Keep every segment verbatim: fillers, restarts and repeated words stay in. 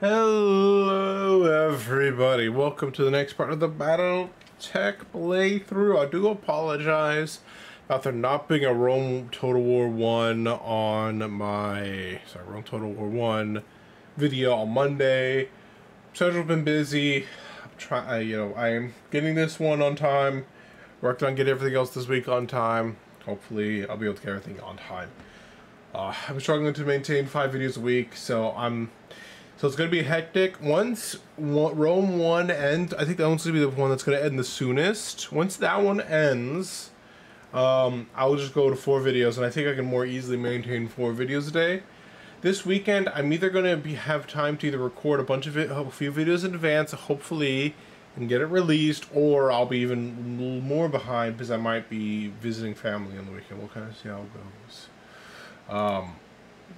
Hello everybody, welcome to the next part of the BattleTech playthrough. I do apologize about there not being a Rome Total War one on my, sorry, Rome Total War one video on Monday. Schedule's been busy. I'm trying, you know, I am getting this one on time. Worked on getting everything else this week on time. Hopefully I'll be able to get everything on time. Uh, I'm struggling to maintain five videos a week, so I'm... So it's going to be hectic. Once Rome one ends, I think that one's going to be the one that's going to end the soonest. Once that one ends, um, I will just go to four videos, and I think I can more easily maintain four videos a day. This weekend, I'm either going to be, have time to either record a bunch of it, a few videos in advance, hopefully, and get it released, or I'll be even more behind because I might be visiting family on the weekend. We'll kind of see how it goes. Um...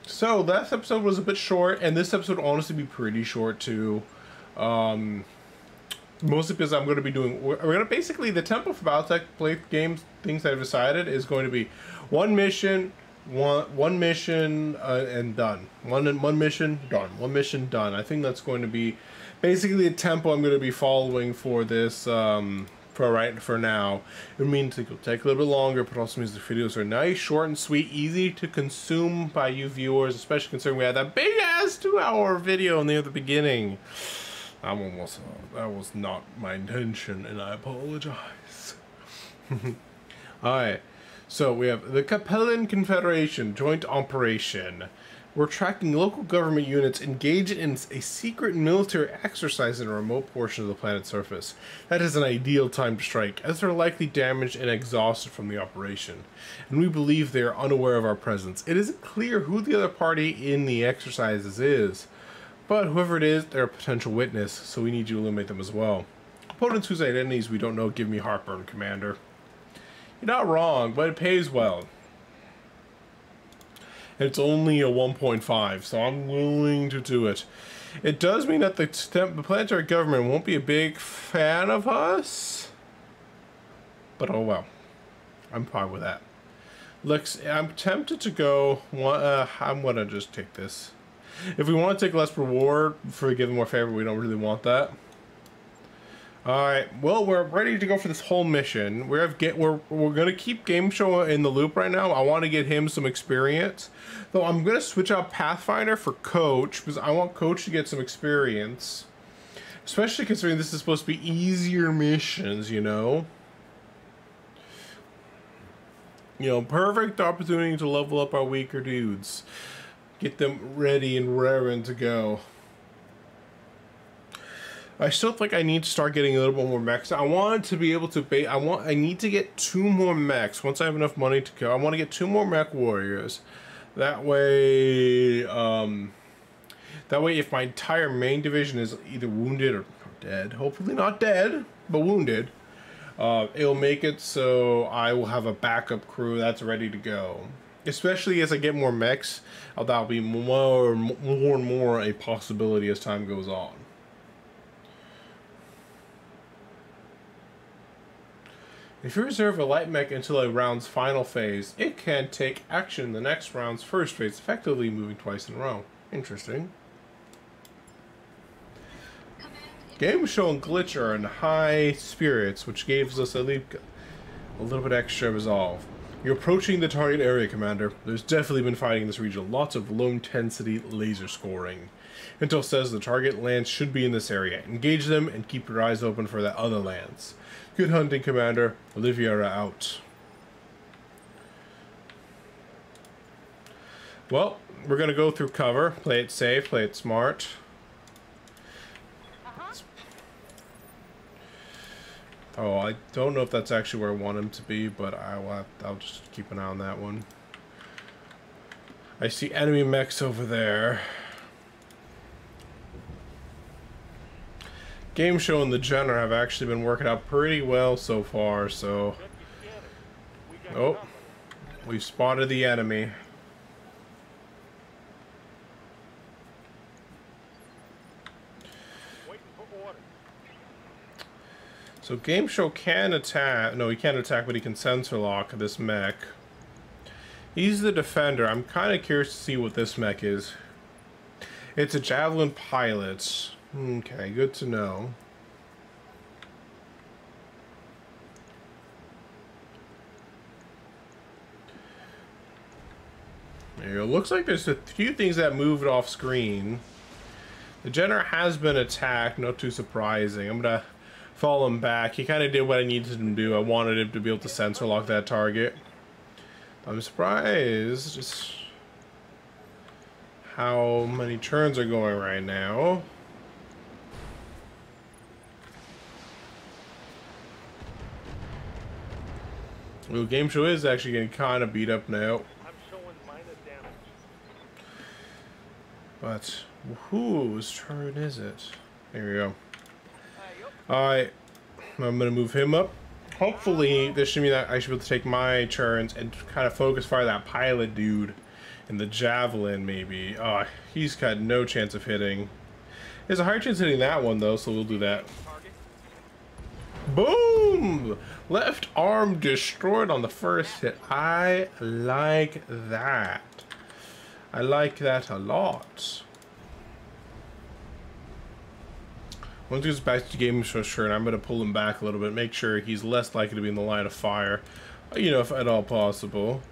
So last episode was a bit short, and this episode will honestly be pretty short too, um, mostly because I'm going to be doing, we're going to basically, the tempo for BattleTech play games, things I've decided is going to be one mission, one, one mission, uh, and done. One, one mission, done. One mission, done. I think that's going to be basically the tempo I'm going to be following for this, um, for right for now. It means it will take a little bit longer, but also means the videos are nice, short and sweet, easy to consume by you viewers, especially considering we had that big ass two hour video near the beginning. That one was uh, that was not my intention, and I apologize. Alright, so we have the Capellan Confederation joint operation. We're tracking local government units engaged in a secret military exercise in a remote portion of the planet's surface. That is an ideal time to strike, as they're likely damaged and exhausted from the operation, and we believe they are unaware of our presence. It isn't clear who the other party in the exercises is, but whoever it is, they're a potential witness, so we need you to eliminate them as well. Opponents whose identities we don't know give me heartburn, Commander. You're not wrong, but it pays well. It's only a one point five, so I'm willing to do it. It does mean that the planetary government won't be a big fan of us, but oh well, I'm fine with that. Looks, I'm tempted to go. Uh, I'm gonna just take this. If we want to take less reward for giving more favor, we don't really want that. All right. Well, we're ready to go for this whole mission. We're get we're we're gonna keep Game Show in the loop right now. I want to get him some experience, though. I'm gonna switch out Pathfinder for Coach because I want Coach to get some experience, especially considering this is supposed to be easier missions. You know, you know, perfect opportunity to level up our weaker dudes, get them ready and raring to go. I still think I need to start getting a little bit more mechs. I want to be able to bait. I want. I need to get two more mechs once I have enough money to go. I want to get two more mech warriors. That way, um, that way, if my entire main division is either wounded or dead, hopefully not dead, but wounded, uh, it'll make it so I will have a backup crew that's ready to go. Especially as I get more mechs, that'll be more, more and more a possibility as time goes on. If you reserve a light mech until a round's final phase, it can take action in the next round's first phase, effectively moving twice in a row. Interesting. Game Show and Glitch are in high spirits, which gives us a, leap, a little bit extra resolve. You're approaching the target area, Commander. There's definitely been fighting in this region. Lots of low-intensity laser scoring. Intel says the target lands should be in this area. Engage them and keep your eyes open for the other lands. Good hunting, Commander. Oliviera out. Well, we're going to go through cover. Play it safe. Play it smart. Uh-huh. Oh, I don't know if that's actually where I want him to be, but I will have, I'll just keep an eye on that one. I see enemy mechs over there. Game Show and the Jenner have actually been working out pretty well so far, so... Oh, we've spotted the enemy. So Game Show can attack... No, he can't attack, but he can sensor lock this mech. He's the defender. I'm kind of curious to see what this mech is. It's a Javelin pilot. Okay, good to know. It looks like there's a few things that moved off screen. The general has been attacked, not too surprising. I'm gonna follow him back. He kind of did what I needed him to do. I wanted him to be able to sensor lock that target. I'm surprised just how many turns are going right now. Well, game show is actually getting kind of beat up now. But whose turn is it? There we go. Alright, I'm gonna move him up. Hopefully this should mean that I should be able to take my turns and kind of focus fire that pilot dude and the javelin maybe. Oh, he's got no chance of hitting. There's a higher chance of hitting that one though, so we'll do that. Boom! Left arm destroyed on the first hit. I like that. I like that a lot. Once he goes back to game for sure, and I'm going to pull him back a little bit, make sure he's less likely to be in the line of fire, you know, if at all possible.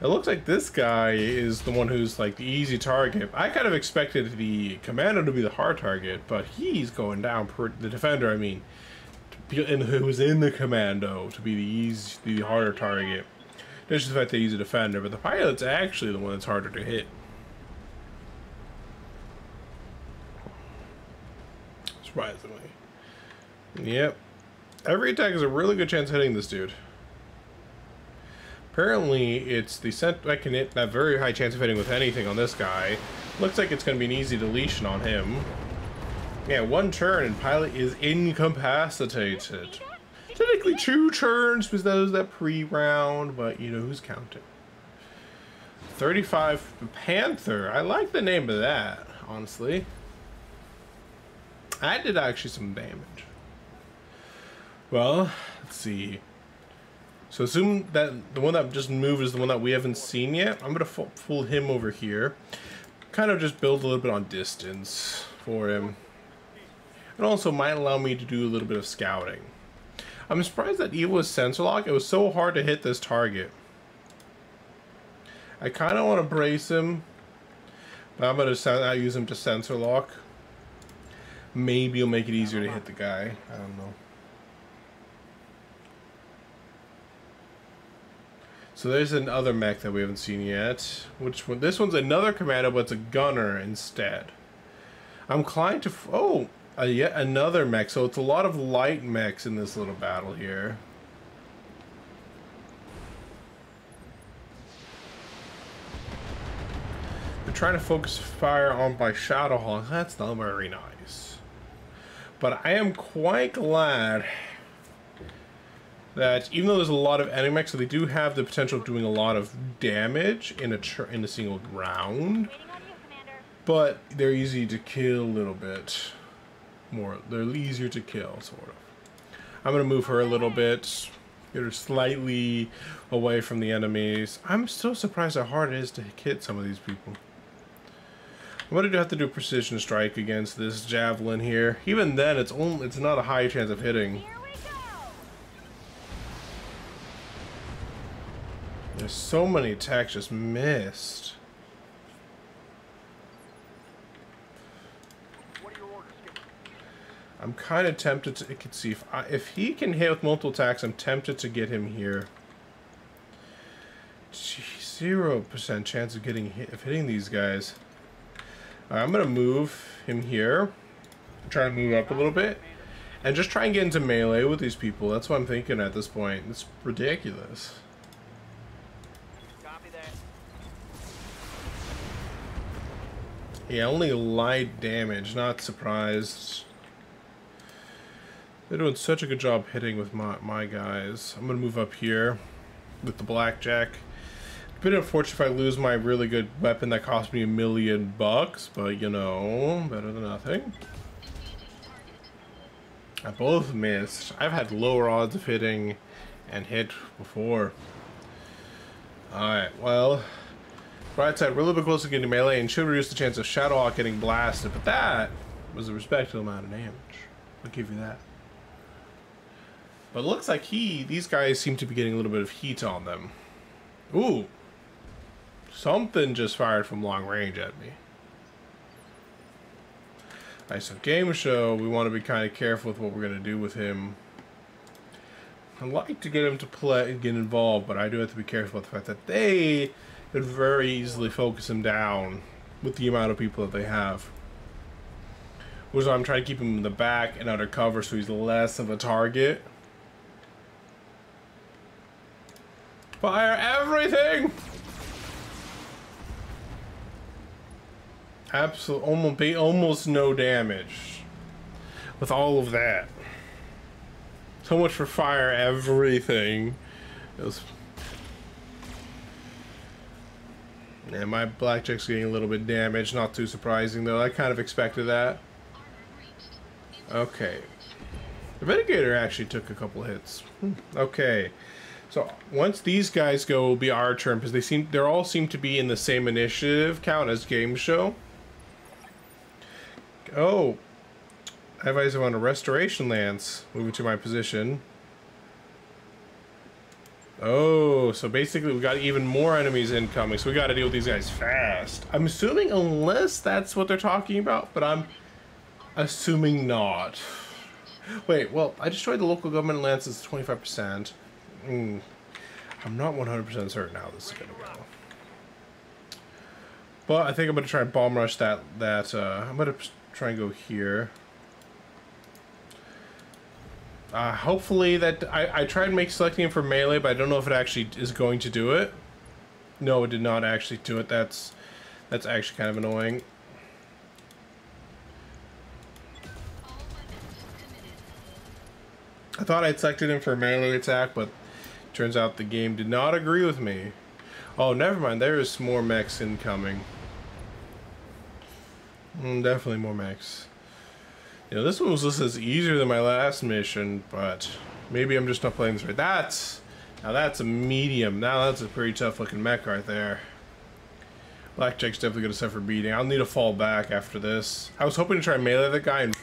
It looks like this guy is the one who's like the easy target. I kind of expected the commander to be the hard target, but he's going down, per the defender, I mean, and who's in the commando to be the easy, the harder target. That's just the fact that he's a defender, but the pilot's actually the one that's harder to hit. Surprisingly. Yep. Every attack is a really good chance of hitting this dude. Apparently, it's the set I can hit that very high chance of hitting with anything on this guy. Looks like it's going to be an easy deletion on him. Yeah, one turn and pilot is incapacitated. Technically two turns because that was that pre-round, but you know who's counting. thirty-five Panther. I like the name of that, honestly. I did actually some damage. Well, let's see. So assume that the one that just moved is the one that we haven't seen yet. I'm gonna pull him over here. Kind of just build a little bit on distance for him. It also might allow me to do a little bit of scouting. I'm surprised that Evil was sensor lock. It was so hard to hit this target. I kind of want to brace him, but I'm going to use him to sensor lock. Maybe it'll make it easier to hit the guy. I don't know. So there's another mech that we haven't seen yet. Which one? This one's another commando, but it's a gunner instead. I'm inclined to... F oh! Uh, yet another mech, so it's a lot of light mechs in this little battle here. They're trying to focus fire on by Shadowhawk. That's not very nice. But I am quite glad that even though there's a lot of enemy mechs, so they do have the potential of doing a lot of damage in a tr in a single round. But they're easy to kill a little bit. More, they're easier to kill, sort of. I'm gonna move her a little bit, get her slightly away from the enemies. I'm still surprised how hard it is to hit some of these people. I'm gonna have to do precision strike against this javelin here. Even then, it's only it's not a high chance of hitting. There's so many attacks just missed. I'm kind of tempted to I see if I, if he can hit with multiple attacks. I'm tempted to get him here. Zero percent chance of getting hit of hitting these guys. Right, I'm gonna move him here. Try to move up a little bit, and just try and get into melee with these people. That's what I'm thinking at this point. It's ridiculous. Copy that. Yeah, only light damage. Not surprised. They're doing such a good job hitting with my, my guys. I'm going to move up here with the blackjack. A bit unfortunate if I lose my really good weapon that cost me a million bucks, but you know, better than nothing. I both missed. I've had lower odds of hitting and hit before. Alright, well, Right side, we're a little bit closer to getting melee and should reduce the chance of Shadowhawk getting blasted, but that was a respectable amount of damage. I'll give you that. But it looks like he, these guys seem to be getting a little bit of heat on them. Ooh. Something just fired from long range at me. Alright, so game show, we want to be kind of careful with what we're going to do with him. I'd like to get him to play and get involved, but I do have to be careful about the fact that they could very easily focus him down with the amount of people that they have. Which is why I'm trying to keep him in the back and under cover so he's less of a target. Fire everything! Absolutely, almost, almost no damage with all of that. So much for fire everything. It was... Yeah, my blackjack's getting a little bit damaged. Not too surprising though. I kind of expected that. Okay. The mitigator actually took a couple hits. Okay. So once these guys go, it'll be our turn because they seem they all seem to be in the same initiative count as game show. Oh, I have eyes on a restoration lance. Moving to my position. Oh, so basically we got even more enemies incoming, so we got to deal with these guys fast. I'm assuming, unless that's what they're talking about, but I'm assuming not. Wait, well, I destroyed the local government lances twenty-five percent. Mm. I'm not one hundred percent certain how this is going to go. But I think I'm going to try and bomb rush that. that uh, I'm going to try and go here. Uh, hopefully that... I, I tried make selecting him for melee, but I don't know if it actually is going to do it. No, it did not actually do it. That's, that's actually kind of annoying. I thought I'd selected him for melee attack, but it turns out the game did not agree with me. Oh, never mind. There is more mechs incoming. Mm, definitely more mechs. You know, this one was listed as easier than my last mission, but maybe I'm just not playing this right. That's, now that's a medium. Now that's a pretty tough looking mech right there. Blackjack's definitely going to suffer beating. I'll need to fall back after this. I was hoping to try melee the guy and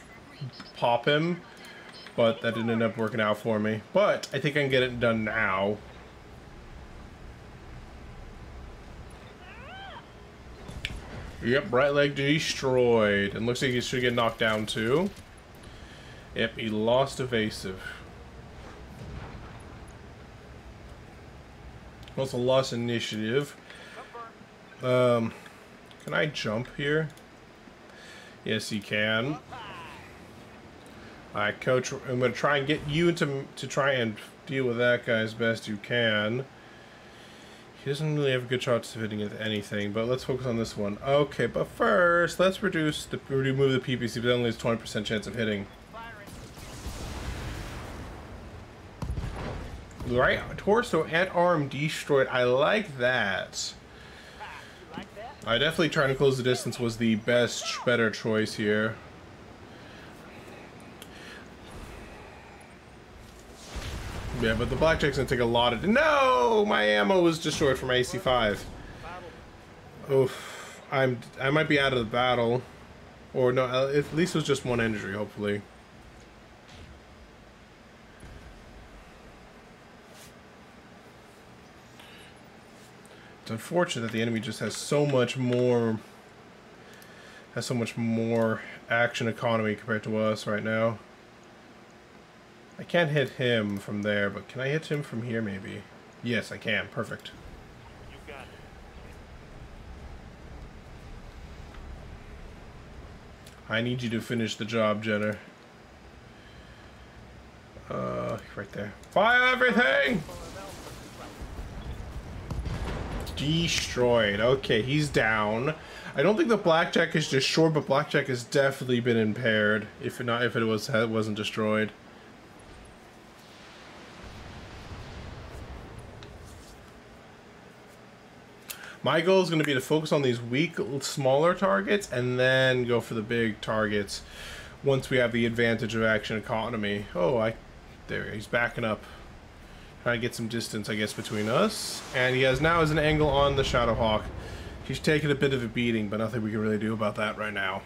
pop him, but that didn't end up working out for me. But I think I can get it done now. Yep, right leg destroyed. And looks like he should get knocked down too. Yep, he lost evasive. Also lost initiative. Um, can I jump here? Yes, he can. Alright, coach, I'm going to try and get you to, to try and deal with that guy as best you can. He doesn't really have a good shot to hitting at anything, but let's focus on this one. Okay, but first, let's reduce the remove the P P C, but only has twenty percent chance of hitting. Right torso and arm destroyed. I like that. I definitely trying to close the distance was the best, better choice here. Yeah, but the blackjack's gonna take a lot of... No! My ammo was destroyed from A C five. Oof. I'm, I might be out of the battle. Or no, at least it was just one injury, hopefully. It's unfortunate that the enemy just has so much more... has so much more action economy compared to us right now. I can't hit him from there, but can I hit him from here maybe? Yes, I can. Perfect. You got it. I need you to finish the job, Jenner. Uh, right there. Fire everything! Destroyed. Okay, he's down. I don't think the blackjack is destroyed, but blackjack has definitely been impaired. If not, if it was, it wasn't destroyed. My goal is going to be to focus on these weak, smaller targets and then go for the big targets once we have the advantage of action economy. Oh, I, there, he's backing up. Trying to get some distance, I guess, between us. And he has now is an angle on the Shadowhawk. She's taken a bit of a beating, but nothing we can really do about that right now.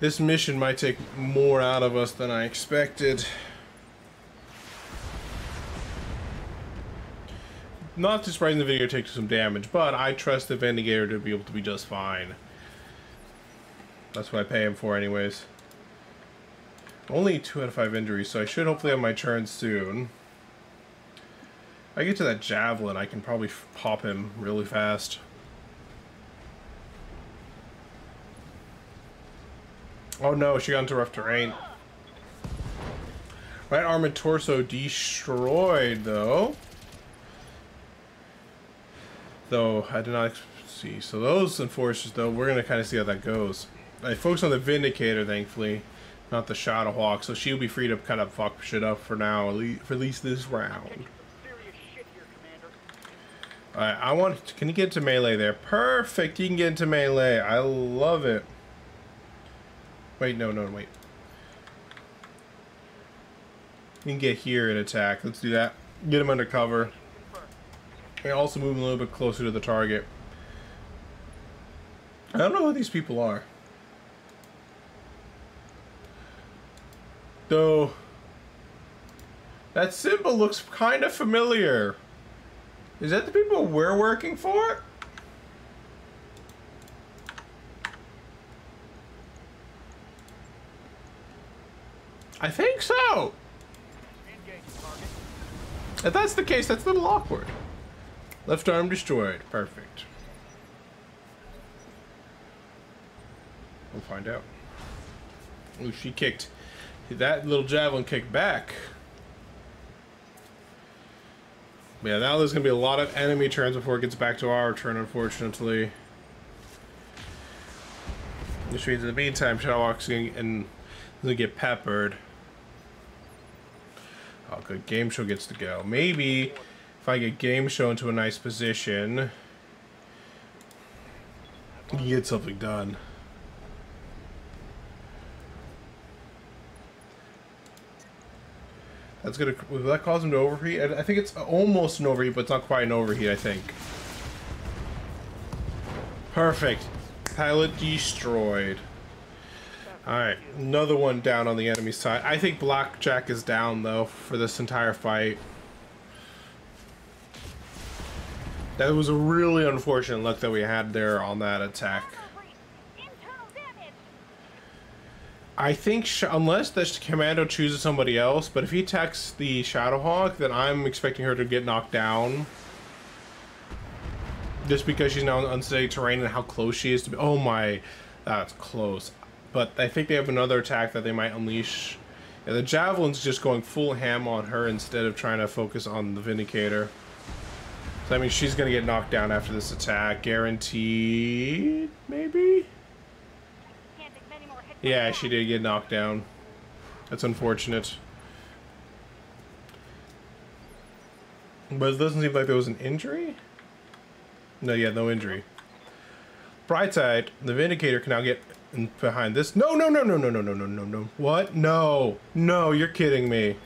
This mission might take more out of us than I expected. Not surprising the video takes some damage, but I trust the Vindicator to be able to be just fine. That's what I pay him for anyways. Only two out of five injuries, so I should hopefully have my turn soon. If I get to that Javelin, I can probably pop him really fast. Oh no, she got into rough terrain. Right arm and torso destroyed, though. Though, I did not see. So those Enforcers, though, we're going to kind of see how that goes. I focus on the Vindicator, thankfully. Not the Shadowhawk, so she'll be free to kind of fuck shit up for now, at least, for at least this round. Alright, I want... Can you get into melee there? Perfect! You can get into melee. I love it. Wait, no, no, wait. You can get here and attack. Let's do that. Get him under cover. And also move him a little bit closer to the target. I don't know who these people are. Though, that symbol looks kind of familiar. Is that the people we're working for? I think so. If that's the case, that's a little awkward. Left arm destroyed. Perfect. We'll find out. Ooh, she kicked. That little Javelin kicked back. Yeah, now there's going to be a lot of enemy turns before it gets back to our turn, unfortunately. Which means in the meantime, Shadowhawk's going to get peppered. Oh, good. Game Show gets to go. Maybe if I get Game Show into a nice position, you can get something done. That's gonna, will that cause him to overheat? I think it's almost an overheat, but it's not quite an overheat, I think. Perfect. Pilot destroyed. Alright, another one down on the enemy side. I think Blackjack is down, though, for this entire fight. That was a really unfortunate luck that we had there on that attack. I think, sh unless the commando chooses somebody else, but if he attacks the Shadowhawk, then I'm expecting her to get knocked down. Just because she's now in unsteady terrain and how close she is to be. Oh my, that's close. But I think they have another attack that they might unleash. Yeah, the Javelin's just going full ham on her instead of trying to focus on the Vindicator. So I mean, she's going to get knocked down after this attack. Guaranteed, maybe? Yeah, she did get knocked down. That's unfortunate. But it doesn't seem like there was an injury? No, yeah, no injury. Bright side, the Vindicator can now get in behind this. No, no, no, no, no, no, no, no, no, no. What? No. No, you're kidding me.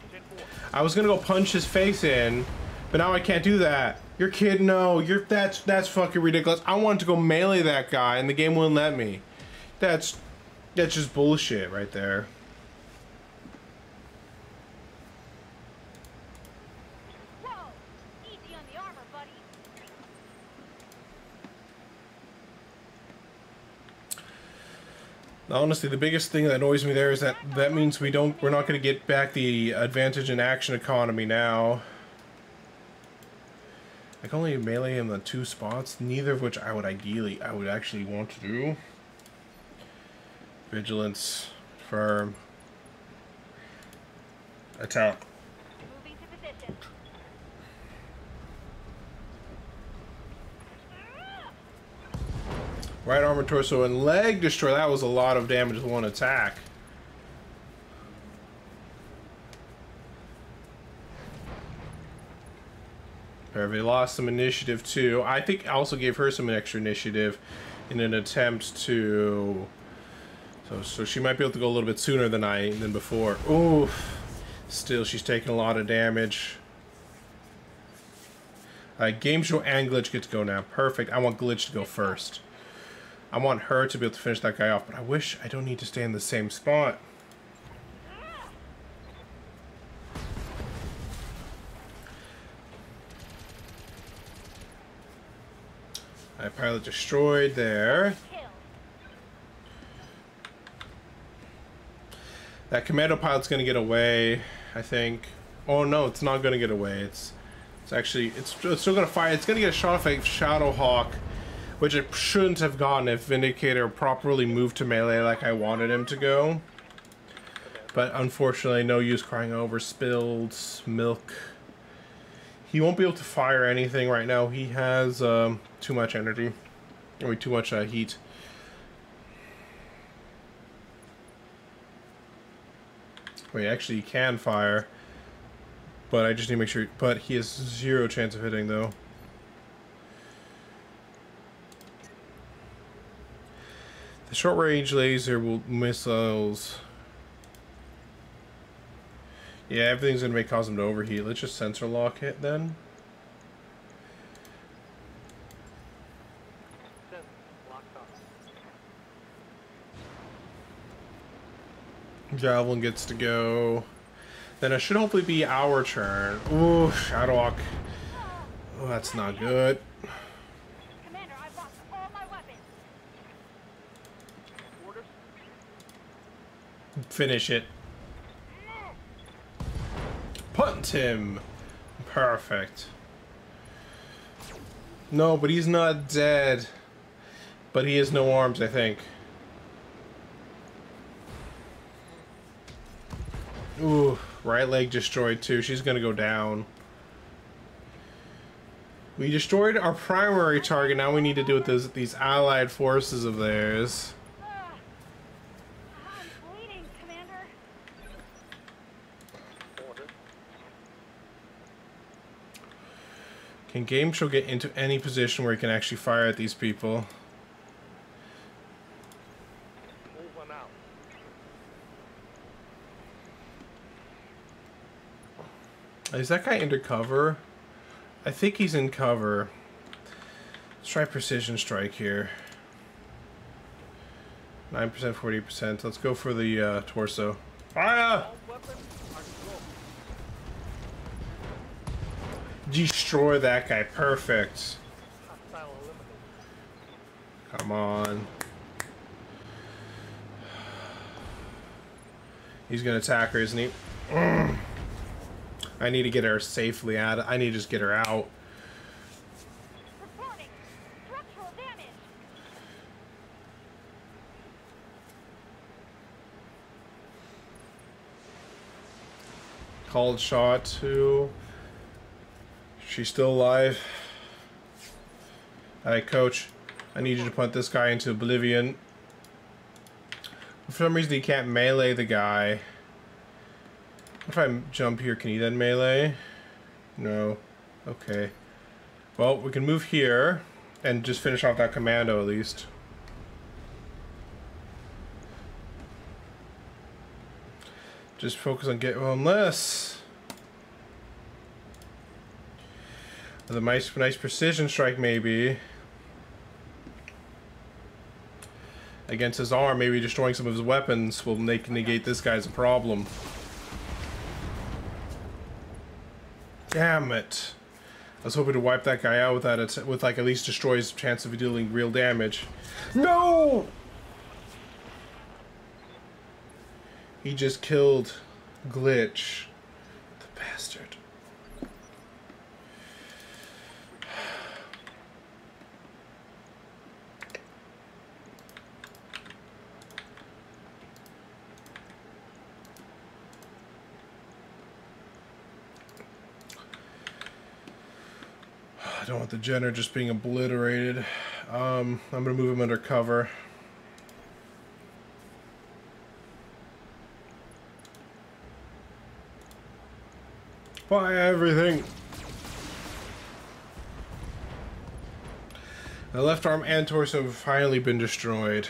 I was going to go punch his face in, but now I can't do that. You're kidding. No, you're, that's, that's fucking ridiculous. I wanted to go melee that guy, and the game wouldn't let me. That's... That's just bullshit right there. Whoa, easy on the armor, buddy. Honestly, the biggest thing that annoys me there is that that means we don't we're not going to get back the advantage in action economy now. I can only melee him in two spots, neither of which I would ideally I would actually want to do. Vigilance, firm, attack. Moving to position. Right arm and torso and leg destroy. That was a lot of damage with one attack. Hervey lost some initiative too. I think I also gave her some extra initiative in an attempt to. So, so she might be able to go a little bit sooner than I than before. Ooh, still she's taking a lot of damage. Uh, game show and glitch get to go now. Perfect. I want glitch to go first. I want her to be able to finish that guy off, but I wish I don't need to stay in the same spot. I pilot destroyed there. That commando pilot's gonna get away, I think. Oh no, it's not gonna get away. It's it's actually it's, it's still gonna fire. It's gonna get a shot off a Shadow Hawk, which it shouldn't have gotten if Vindicator properly moved to melee like I wanted him to go. But unfortunately, no use crying over spilled milk. He won't be able to fire anything right now. He has um, too much energy, or too much uh, heat. Wait, actually he can fire, but I just need to make sure, but he has zero chance of hitting though. The short range laser will missiles. Yeah, everything's gonna make cause him to overheat. Let's just sensor lock it then. Javelin gets to go. Then it should hopefully be our turn. Ooh, Shadowhawk. Oh, that's not good. Commander, I've lost all my weapons. Finish it. Punt him. Perfect. No, but he's not dead. But he has no arms, I think. Ooh, right leg destroyed too. She's gonna go down. We destroyed our primary target. Now we need to deal with those, these allied forces of theirs. Uh, I'm bleeding, Commander. Can Game Show get into any position where he can actually fire at these people? Is that guy under cover? I think he's in cover. Let's try precision strike here. nine percent, forty percent. Let's go for the uh, torso. Fire! Destroy that guy. Perfect. Come on. He's going to attack her, isn't he? Mm. I need to get her safely out. I need to just get her out. Reporting structural damage. Called shot too. She's still alive. Alright, coach. I need you to punt this guy into oblivion. For some reason he can't melee the guy. If I jump here, can he then melee? No. Okay. Well, we can move here and just finish off that commando at least. Just focus on get well, unless the nice, nice precision strike maybe against his arm. Maybe destroying some of his weapons will make negate this guy's problem. Damn it! I was hoping to wipe that guy out with that, with like at least destroy his chance of dealing real damage. No! He just killed Glitch, the bastard. I don't want the Jenner just being obliterated. Um, I'm gonna move him under cover. Fire everything. The left arm and torso have finally been destroyed.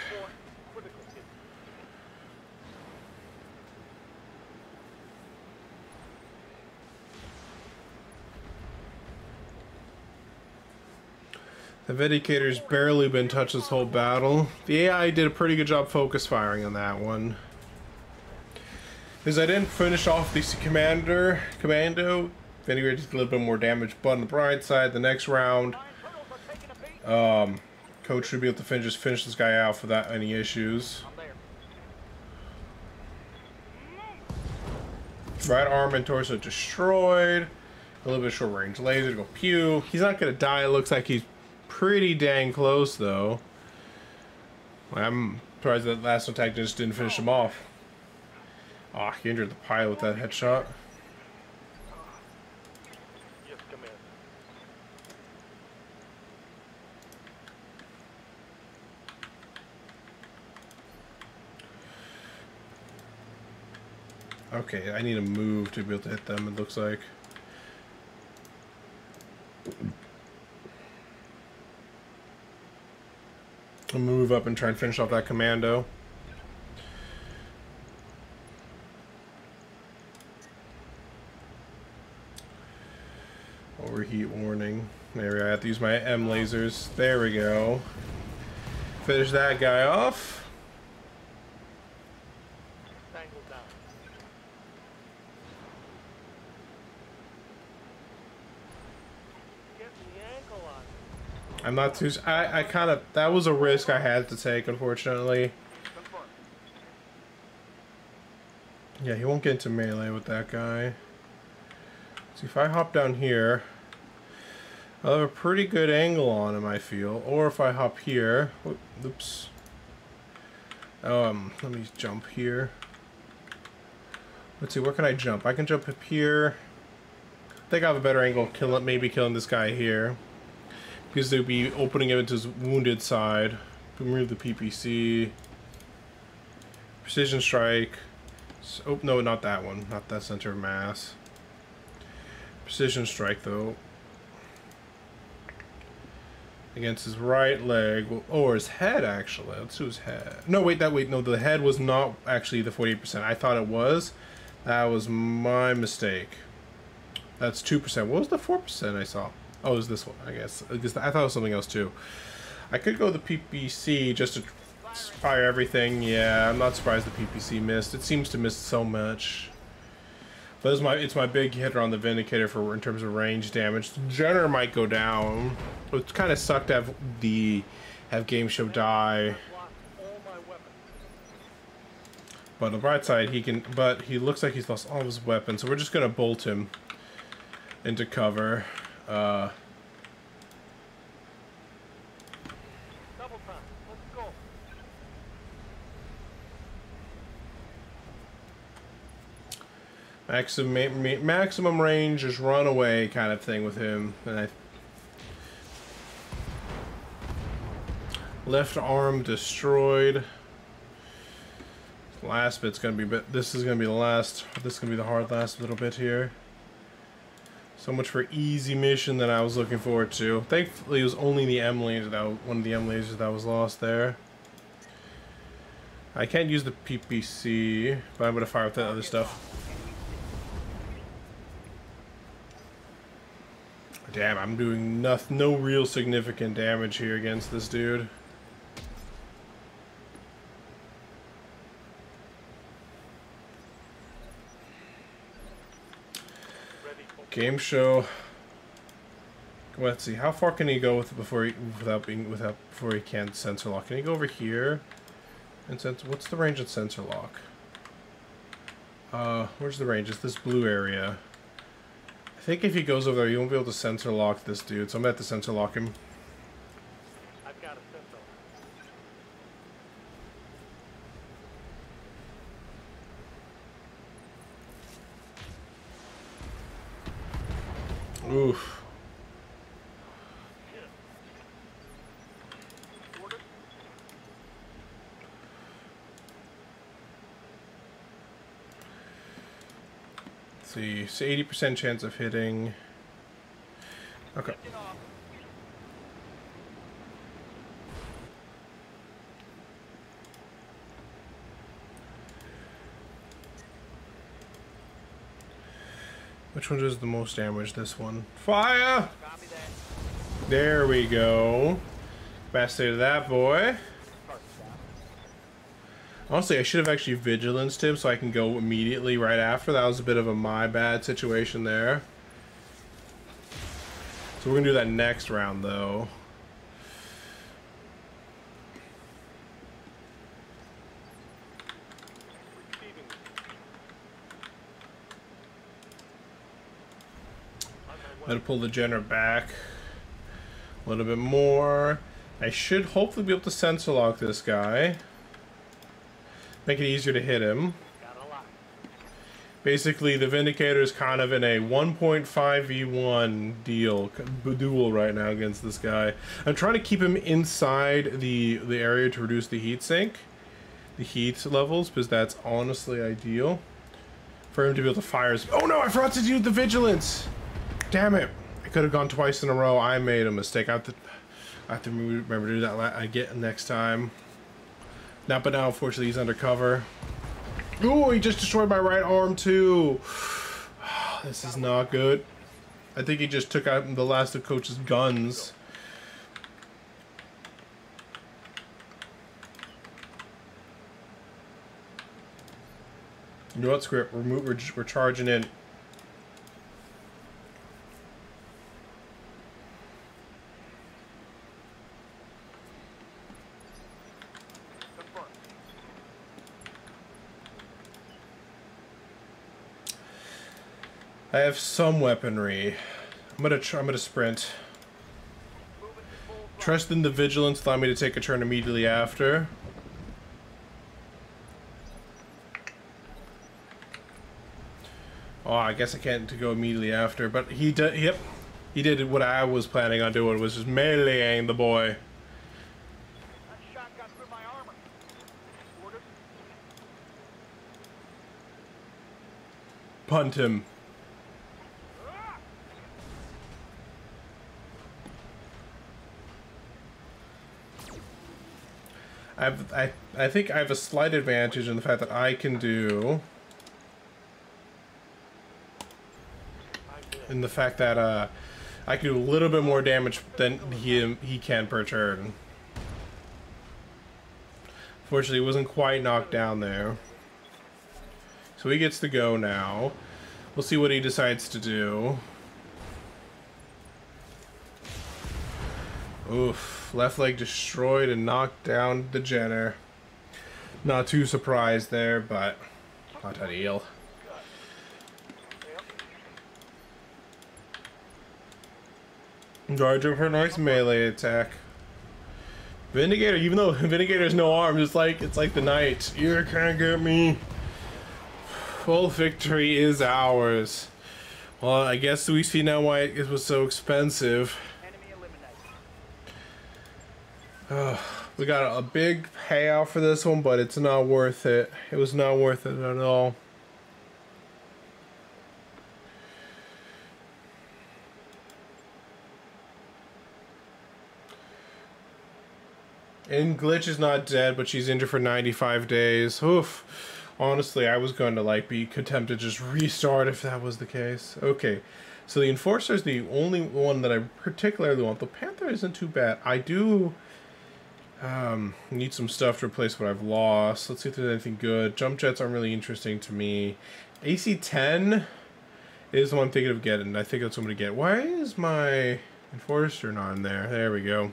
The Vindicator's barely been touched this whole battle. The A I did a pretty good job focus firing on that one. Because I didn't finish off the commander, commando, Vindicator did a little bit more damage, but on the bright side, the next round, um, Coach should be able to finish, just finish this guy out without any issues. Right arm and torso destroyed. A little bit of short range laser to go pew. He's not gonna die. It looks like he's pretty dang close though. I'm surprised that last attack just didn't finish him off. Ah, oh, he injured the pilot with that headshot. Yes, come in. Okay, I need to move to be able to hit them, it looks like. I'll move up and try and finish off that commando. Overheat warning. There we go. I have to use my M lasers. There we go. Finish that guy off. I'm not too... I, I kind of... That was a risk I had to take, unfortunately. Yeah, he won't get into melee with that guy. See, if I hop down here, I'll have a pretty good angle on him, I feel. Or if I hop here... Oops. Um, let me jump here. Let's see, where can I jump? I can jump up here. I think I have a better angle, kill, maybe killing this guy here. Because they'll be opening him into his wounded side. Remove the P P C. Precision strike. Oh, no, not that one. Not that center of mass. Precision strike, though. Against his right leg. Or his head, actually. Let's do his head. No, wait, that, wait, no, the head was not actually the forty-eight percent. I thought it was. That was my mistake. That's two percent. What was the four percent I saw? Oh, it was this one, I guess. I thought it was something else, too. I could go the P P C just to fire everything. Yeah, I'm not surprised the P P C missed. It seems to miss so much. But it's my, it's my big hitter on the Vindicator for in terms of range damage. The Jenner might go down. It kind of sucked to have, the, have Game Show die. But on the bright side, he can... But he looks like he's lost all of his weapons, so we're just going to bolt him into cover. Uh, Double time. Let's go. Maximum maximum range, just run away kind of thing with him. And I left arm destroyed. Last bit's gonna be bit. This is gonna be the last. This is gonna be the hard last little bit here. So much for easy mission that I was looking forward to. Thankfully, it was only the M laser that was, one of the M lasers that was lost there. I can't use the P P C, but I'm gonna fire with that other stuff. Damn, I'm doing nothing, no real significant damage here against this dude. Game Show. Let's see. How far can he go with before he, without being without before he can't sensor lock? Can he go over here? And sense. What's the range of sensor lock? Uh, where's the range? It's this blue area. I think if he goes over there, you won't be able to sensor lock this dude. So I'm gonna have to sensor lock him. I've got a sensor. Oof. Let's see, it's eighty percent chance of hitting. Okay. Which one does the most damage? This one. Fire! There we go. Best of that boy. Honestly, I should have actually vigilanced him so I can go immediately right after. That was a bit of a my bad situation there. So we're gonna do that next round though. Gotta pull the Jenner back a little bit more. I should hopefully be able to sensor lock this guy. Make it easier to hit him. Basically, the Vindicator is kind of in a one point five v one deal duel right now against this guy. I'm trying to keep him inside the the area to reduce the heat sink, the heat levels, because that's honestly ideal for him to be able to fire his. Oh no! I forgot to do the vigilance. Damn it! I could have gone twice in a row. I made a mistake. I have to, I have to remember to do that. I get next time. Not, but now unfortunately he's undercover. Ooh, he just destroyed my right arm too. This is not good. I think he just took out the last of Coach's guns. You know what? Screw it. We're, we're, we're charging in. I have some weaponry. I'm gonna try, I'm gonna sprint. Trust in the vigilance, allow me to take a turn immediately after. Oh, I guess I can't go immediately after, but he did, yep. He did what I was planning on doing, was just meleeing the boy. Punt him. I've, I, I think I have a slight advantage in the fact that I can do... In the fact that uh, I can do a little bit more damage than he, he can per turn. Fortunately, he wasn't quite knocked down there. So he gets to go now. We'll see what he decides to do. Oof. Left leg destroyed and knocked down the Jenner. Not too surprised there, but not ideal. Guard him for a nice melee attack. Vindicator, even though Vindicator's no arms, it's like it's like the knight. You can't get me. Full victory is ours. Well, I guess we see now why it was so expensive. Uh, we got a big payout for this one, but it's not worth it. It was not worth it at all. And Glitch is not dead, but she's injured for ninety-five days. Oof. Honestly, I was going to like be content to just restart if that was the case. Okay. So the Enforcer is the only one that I particularly want. The Panther isn't too bad. I do... Um, need some stuff to replace what I've lost. Let's see if there's anything good. Jump jets aren't really interesting to me. A C ten is the one I'm thinking of getting. I think that's what I'm going to get. Why is my Enforcer not in there? There we go.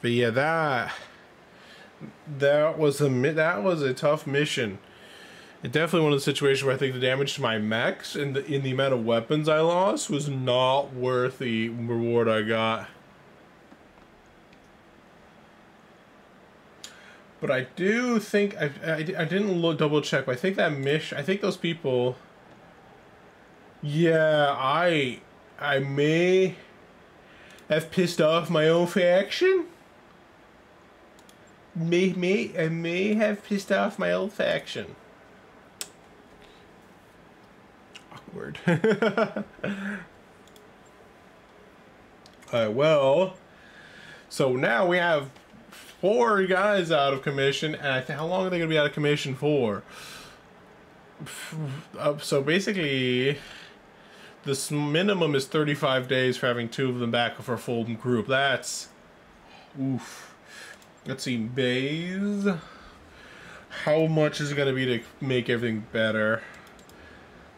But yeah, that that was a that was a tough mission. It definitely one of the situations where I think the damage to my mechs and the, in the amount of weapons I lost was not worth the reward I got. But I do think I I, I didn't look, double check. But I think that mission. I think those people. Yeah, I I may have pissed off my own faction. May may I may have pissed off my own faction. Word. Alright, well, so now we have four guys out of commission, and I think how long are they gonna be out of commission for? Uh, so basically, this minimum is thirty-five days for having two of them back for a full group. That's, oof. Let's see, bays. How much is it gonna be to make everything better?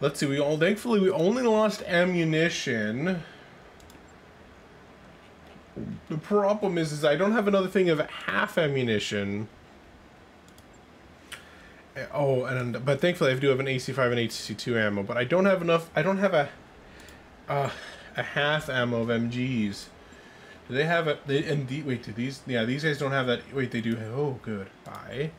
Let's see. We all thankfully we only lost ammunition. The problem is, is I don't have another thing of half ammunition. Oh, and but thankfully I do have an A C five and A C two ammo, but I don't have enough. I don't have a uh, a half ammo of M Gs. Do they have a? They, and the, wait, do these? Yeah, these guys don't have that. Wait, they do. Oh, good. Bye.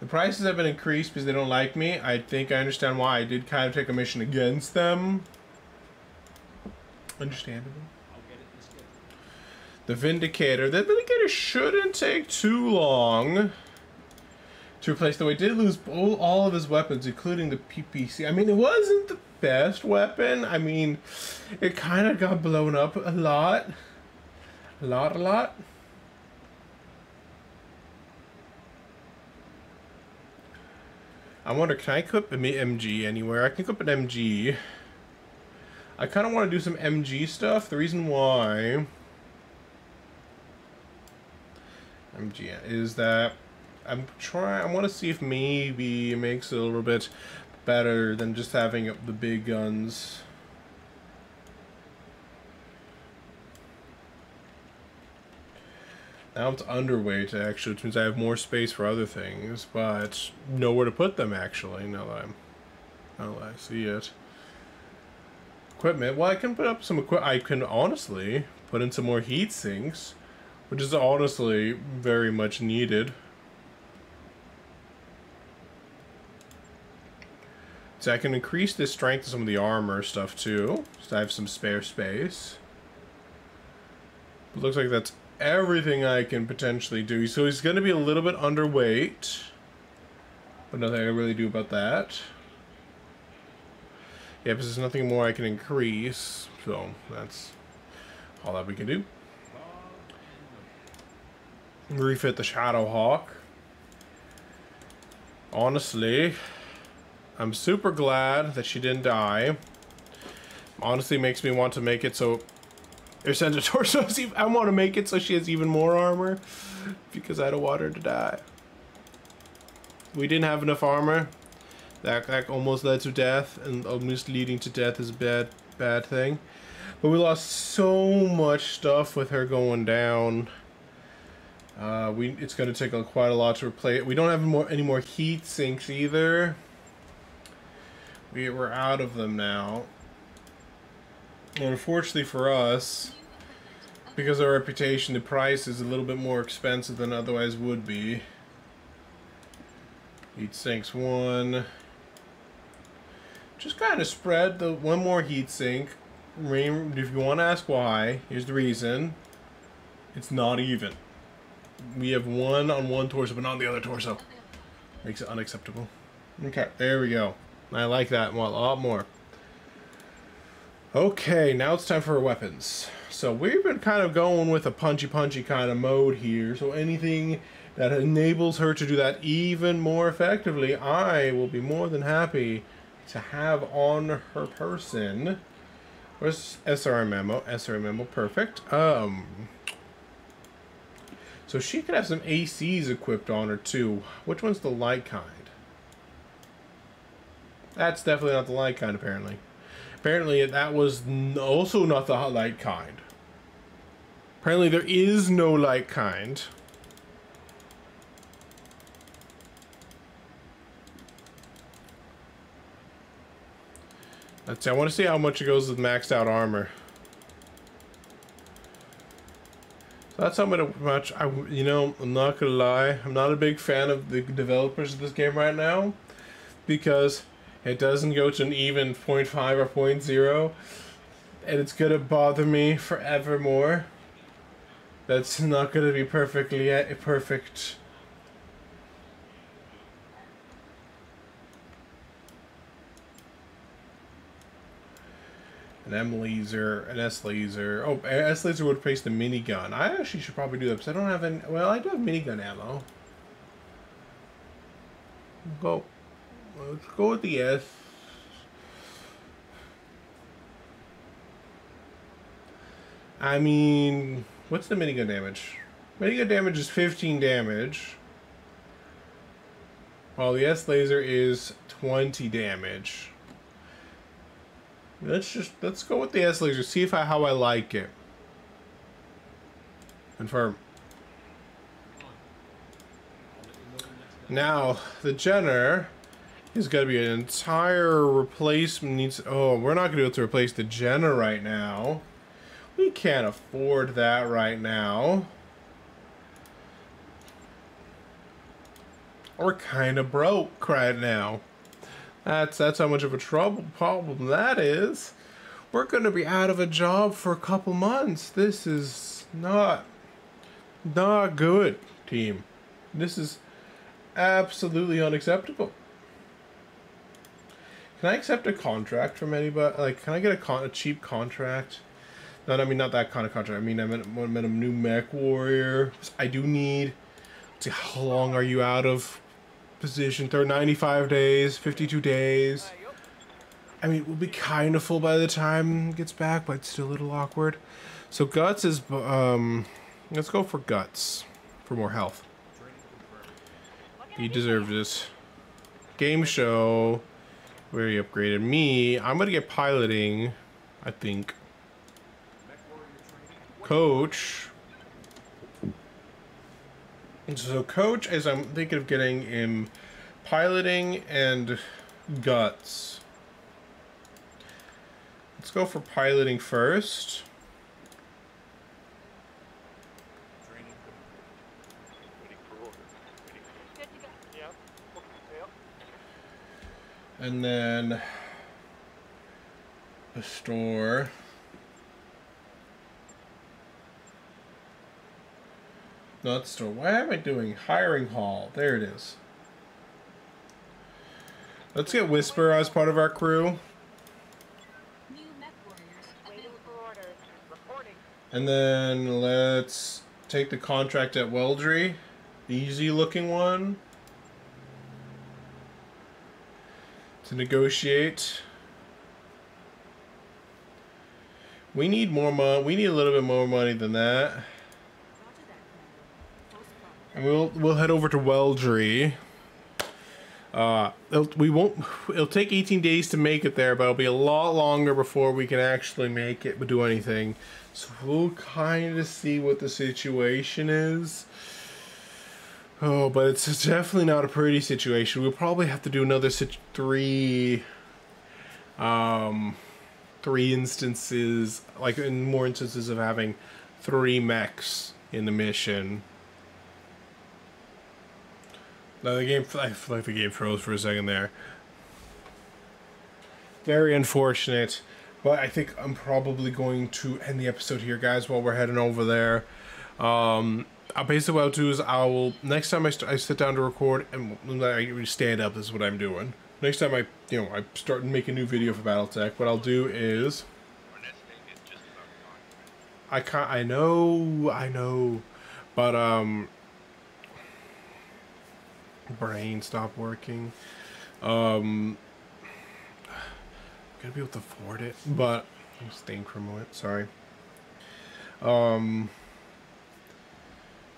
The prices have been increased because they don't like me. I think I understand why. I did kind of take a mission against them. Understandable. The Vindicator. The Vindicator shouldn't take too long to replace, though I did lose all, all of his weapons, including the P P C. I mean, it wasn't the best weapon. I mean, it kind of got blown up a lot. A lot, a lot. I wonder, can I equip an M G anywhere? I can equip an M G. I kind of want to do some M G stuff. The reason why... M G is that I'm trying. I want to see if maybe it makes it a little bit better than just having the big guns. Now it's underweight actually, which means I have more space for other things, but nowhere to put them actually. Now that I'm, now that I see it. Equipment. Well, I can put up some equip. I can honestly put in some more heat sinks. Which is honestly very much needed. So I can increase the strength of some of the armor stuff too. So I have some spare space. But looks like that's everything I can potentially do. So he's going to be a little bit underweight. But nothing I can really do about that. Yeah, because there's nothing more I can increase. So that's all that we can do. Refit the Shadow Hawk. Honestly, I'm super glad that she didn't die. Honestly, makes me want to make it so or send her torso. I want to make it so she has even more armor because I don't want her to die. We didn't have enough armor. That that almost led to death, and almost leading to death is a bad bad thing. But we lost so much stuff with her going down. Uh, we it's going to take a, quite a lot to replace it. We don't have more, any more heat sinks either. We, we're out of them now. And unfortunately for us, because of our reputation, the price is a little bit more expensive than otherwise would be. Heat sinks one. Just kind of spread the one more heat sink. If you want to ask why, here's the reason. It's not even. We have one on one torso, but not on the other torso. Makes it unacceptable. Okay, there we go. I like that a lot more. Okay, now it's time for weapons. So we've been kind of going with a punchy punchy kind of mode here. So anything that enables her to do that even more effectively, I will be more than happy to have on her person. Where's S R M ammo? S R M ammo, perfect. Um... So she could have some A Cs equipped on her too. Which one's the light kind? That's definitely not the light kind apparently. Apparently that was also not the light kind. Apparently there is no light kind. Let's see, I want to see how much it goes with maxed out armor. That's how much I, you know, I'm not gonna lie, I'm not a big fan of the developers of this game right now because it doesn't go to an even zero point five or zero point zero and it's gonna bother me forevermore. That's not gonna be perfectly perfect. an M laser, an S laser. Oh, S laser would face the minigun. I actually should probably do that because I don't have any. Well, I do have minigun ammo. Go. Let's go with the S. I mean, what's the minigun damage? Minigun damage is fifteen damage. While the S laser is twenty damage. Let's just let's go with the S laser. See if I how I like it. Confirm. Now the Jenner is going to be an entire replacement. Needs. Oh, we're not going to be able to replace the Jenner right now. We can't afford that right now. We're kind of broke right now. That's that's how much of a trouble problem that is. We're gonna be out of a job for a couple months. This is not not good, team. This is absolutely unacceptable. Can I accept a contract from anybody? Like, can I get a con a cheap contract? No, I mean not that kind of contract. I mean I'm I'm a new mech warrior. I do need. See, how long are you out of position? There are ninety-five days, fifty-two days. I mean, we'll be kind of full by the time it gets back, but it's still a little awkward. So Guts is, um, let's go for Guts for more health. You deserve this. Game show, where he upgraded me. I'm gonna get piloting, I think. Coach. So coach is I'm thinking of getting him piloting and Guts. Let's go for piloting first. And then the store. Not store. Why am I doing hiring hall? There it is. Let's get Whisper as part of our crew. New mech warriors available. Reporting. And then let's take the contract at Weldry, the easy looking one, to negotiate. We need more money. We need a little bit more money than that. And we'll we'll head over to Weldry. Uh, it'll, we won't. It'll take eighteen days to make it there, but it'll be a lot longer before we can actually make it do anything. So we'll kind of see what the situation is. Oh, but it's definitely not a pretty situation. We'll probably have to do another three, um, three instances, like in more instances of having three mechs in the mission. Now the game, I feel like the game froze for a second there. Very unfortunate, but I think I'm probably going to end the episode here, guys, while we're heading over there. Um, I'll basically what I'll do is I will, next time I, st I sit down to record and I stand up is what I'm doing. Next time I, you know, I start making a new video for BattleTech, what I'll do is, I can't, I know, I know, but, um, brain stop working. Um, I'm gonna be able to afford it, but I'm staying from it. Sorry. Um,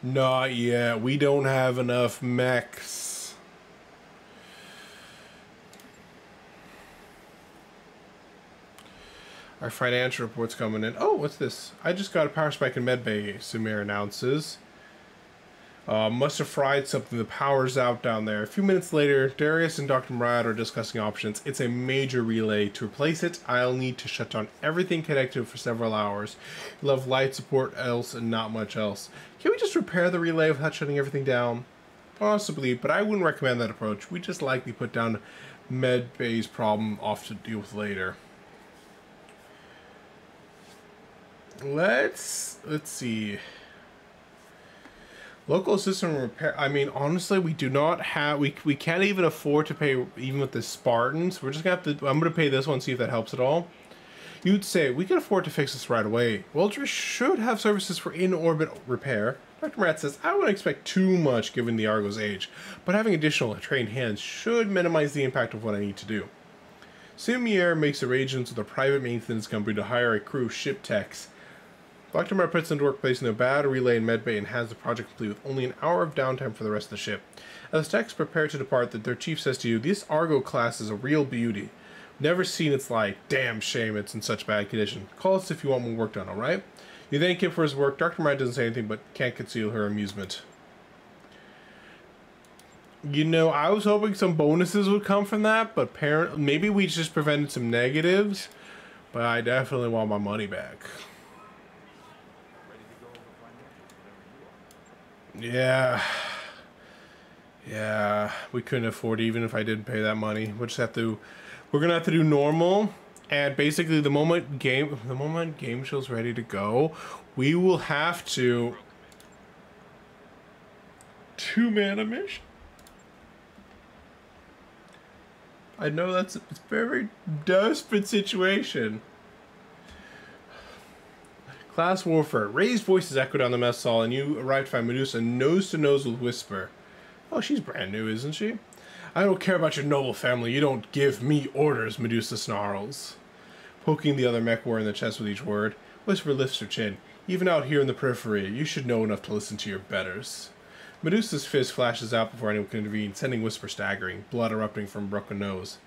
not yet. We don't have enough mechs. Our financial report's coming in. Oh, what's this? I just got a power spike in medbay. Sumire announces. Uh, must have fried something. The power's out down there. A few minutes later, Darius and Doctor Murad are discussing options. It's a major relay. To replace it, I'll need to shut down everything connected for several hours. You'll have light support else and not much else. Can we just repair the relay without shutting everything down? Possibly, but I wouldn't recommend that approach. We just likely put down Medbay's problem off to deal with later. Let's... let's see... Local system repair, I mean, honestly, we do not have, we, we can't even afford to pay, even with the Spartans. We're just gonna have to, I'm gonna pay this one, see if that helps at all. You'd say, we can afford to fix this right away. Weldry should have services for in-orbit repair. Doctor Murad says, I wouldn't expect too much given the Argo's age, but having additional trained hands should minimize the impact of what I need to do. Sumire makes arrangements with a private maintenance company to hire a crew of ship techs. Doctor Murad puts into work placing a battery relay in medbay and has the project complete with only an hour of downtime for the rest of the ship. As the techs prepare to depart, their chief says to you, this Argo class is a real beauty. Never seen its light. Damn shame it's in such bad condition. Call us if you want more work done, alright? You thank him for his work. Doctor Murad doesn't say anything, but can't conceal her amusement. You know, I was hoping some bonuses would come from that, but apparently, maybe we just prevented some negatives, but I definitely want my money back. Yeah. Yeah, we couldn't afford it even if I did pay that money. We'll just have to, we're gonna have to do normal. And basically, the moment game, the moment game show's ready to go, we will have to two-man a mission. I know that's a very desperate situation. Class warfare. Raised voices echoed on the mess hall, and you arrived to find Medusa nose to nose with Whisper. Oh, she's brand new, isn't she? I don't care about your noble family. You don't give me orders, Medusa snarls, poking the other mech war in the chest with each word. Whisper lifts her chin. Even out here in the periphery, you should know enough to listen to your betters. Medusa's fist flashes out before anyone can intervene, sending Whisper staggering, blood erupting from broken nose.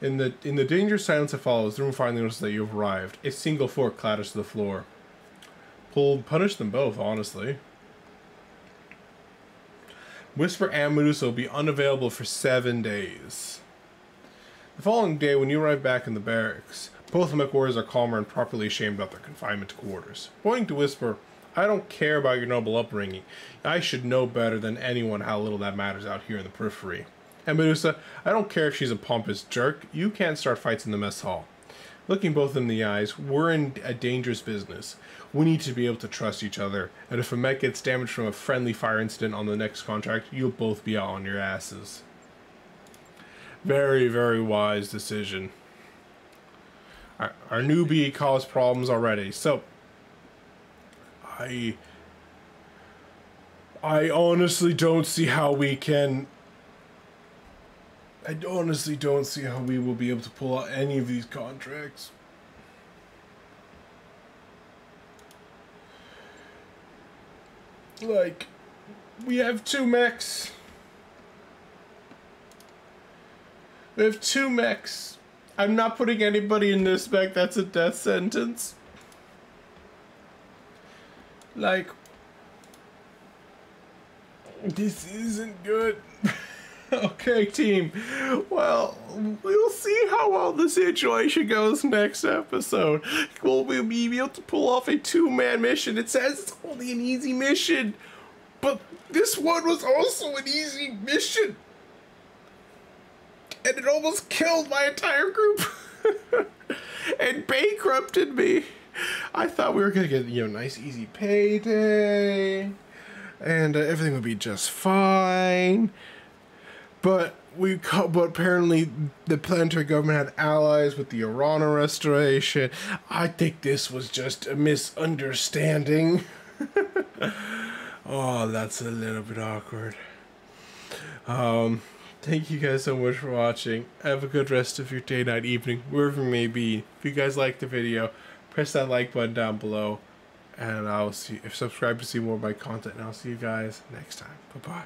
In the in the dangerous silence that follows, the room finally notices that you've arrived. A single fork clatters to the floor. Pull, punish them both, honestly. Whisper and Medusa will be unavailable for seven days. The following day, when you arrive back in the barracks, both mech warriors are calmer and properly ashamed about their confinement to quarters. Pointing to Whisper, I don't care about your noble upbringing. I should know better than anyone how little that matters out here in the periphery. And Medusa, I don't care if she's a pompous jerk. You can't start fights in the mess hall. Looking both in the eyes, we're in a dangerous business. We need to be able to trust each other, and if a mech gets damaged from a friendly fire incident on the next contract, you'll both be out on your asses. Very, very wise decision. Our, our newbie caused problems already, so... I... I honestly don't see how we can... I honestly don't see how we will be able to pull out any of these contracts. Like, we have two mechs. We have two mechs. I'm not putting anybody in this mech. That's a death sentence. Like, this isn't good. Okay, team. Well, we'll see how well the situation goes next episode. Will we be able to pull off a two-man mission? It says it's only an easy mission, but this one was also an easy mission. And it almost killed my entire group. And bankrupted me. I thought we were going to get, you know, nice, easy payday. And uh, everything would be just fine. But we, but apparently the planetary government had allies with the Arano Restoration. I think this was just a misunderstanding. Oh, that's a little bit awkward. Um, thank you guys so much for watching. Have a good rest of your day, night, evening, wherever you may be. If you guys liked the video, press that like button down below, and I'll see. If subscribe to see more of my content, and I'll see you guys next time. Bye bye.